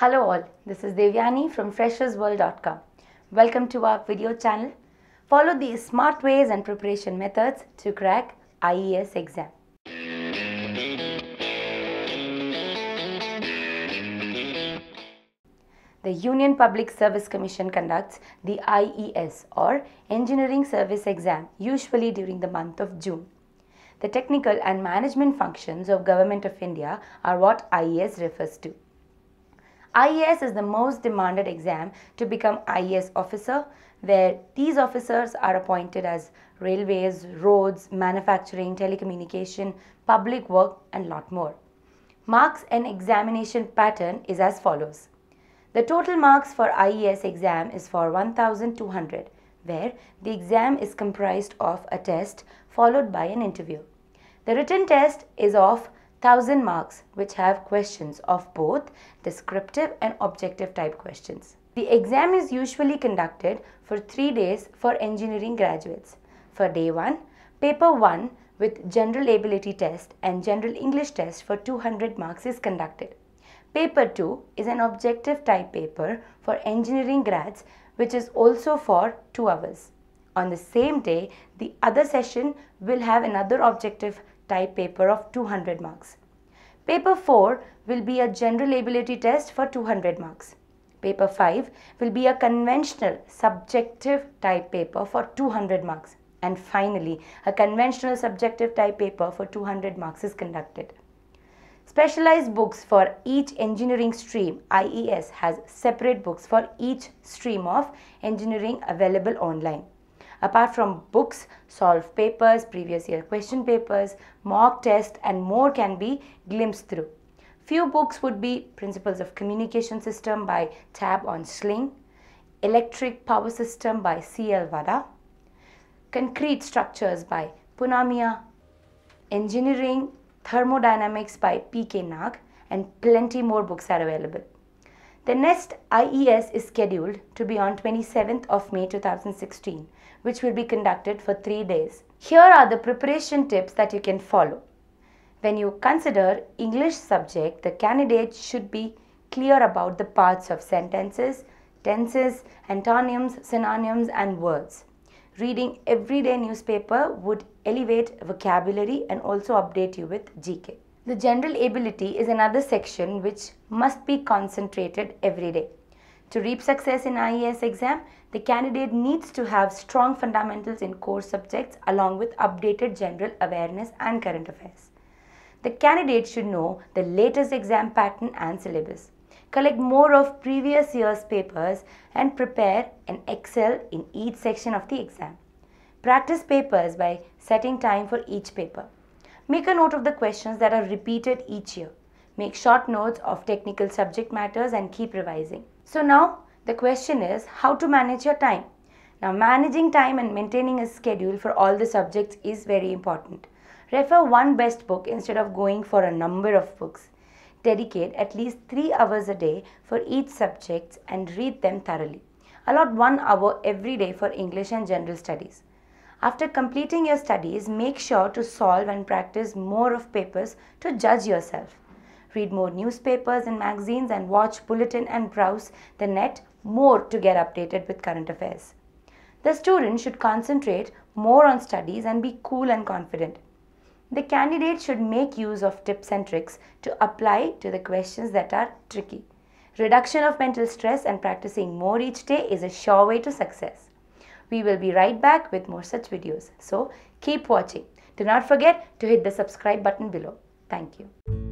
Hello all, this is Devyani from Freshersworld.com. Welcome to our video channel. Follow these smart ways and preparation methods to crack IES exam. The Union Public Service Commission conducts the IES or Engineering Service Exam usually during the month of June. The technical and management functions of Government of India are what IES refers to. IES is the most demanded exam to become IES officer, where these officers are appointed as railways, roads, manufacturing, telecommunication, public work and lot more. Marks and examination pattern is as follows. The total marks for IES exam is for 1200, where the exam is comprised of a test followed by an interview. The written test is of 1000 marks, which have questions of both descriptive and objective type questions. The exam is usually conducted for 3 days for engineering graduates. For day 1, paper 1 with general ability test and general English test for 200 marks is conducted. Paper 2 is an objective type paper for engineering grads, which is also for 2 hours. On the same day, the other session will have another objective type paper of 200 marks. Paper 4 will be a general ability test for 200 marks. Paper 5 will be a conventional subjective type paper for 200 marks. And finally, a conventional subjective type paper for 200 marks is conducted. Specialized books for each engineering stream. IES has separate books for each stream of engineering available online. Apart from books, solve papers, previous year question papers, mock test and more can be glimpsed through. Few books would be Principles of Communication System by Tab on Schling, Electric Power System by C.L. Wadha, Concrete Structures by Punamia, Engineering Thermodynamics by PK Nag, and plenty more books are available. The next IES is scheduled to be on 27th of May 2016, which will be conducted for 3 days. Here are the preparation tips that you can follow. When you consider English subject, the candidate should be clear about the parts of sentences, tenses, antonyms, synonyms and words. Reading everyday newspaper would elevate vocabulary and also update you with GK. The general ability is another section which must be concentrated every day. To reap success in IES exam, the candidate needs to have strong fundamentals in core subjects along with updated general awareness and current affairs. The candidate should know the latest exam pattern and syllabus. Collect more of previous year's papers and prepare and excel in each section of the exam. Practice papers by setting time for each paper. Make a note of the questions that are repeated each year. Make short notes of technical subject matters and keep revising. So now the question is how to manage your time. Now managing time and maintaining a schedule for all the subjects is very important. Refer one best book instead of going for a number of books. Dedicate at least 3 hours a day for each subject and read them thoroughly. Allot 1 hour every day for English and general studies. After completing your studies, make sure to solve and practice more of papers to judge yourself. Read more newspapers and magazines and watch bulletin and browse the net more to get updated with current affairs. The student should concentrate more on studies and be cool and confident. The candidate should make use of tips and tricks to apply to the questions that are tricky. Reduction of mental stress and practicing more each day is a sure way to success. We will be right back with more such videos. So keep watching. Do not forget to hit the subscribe button below. Thank you.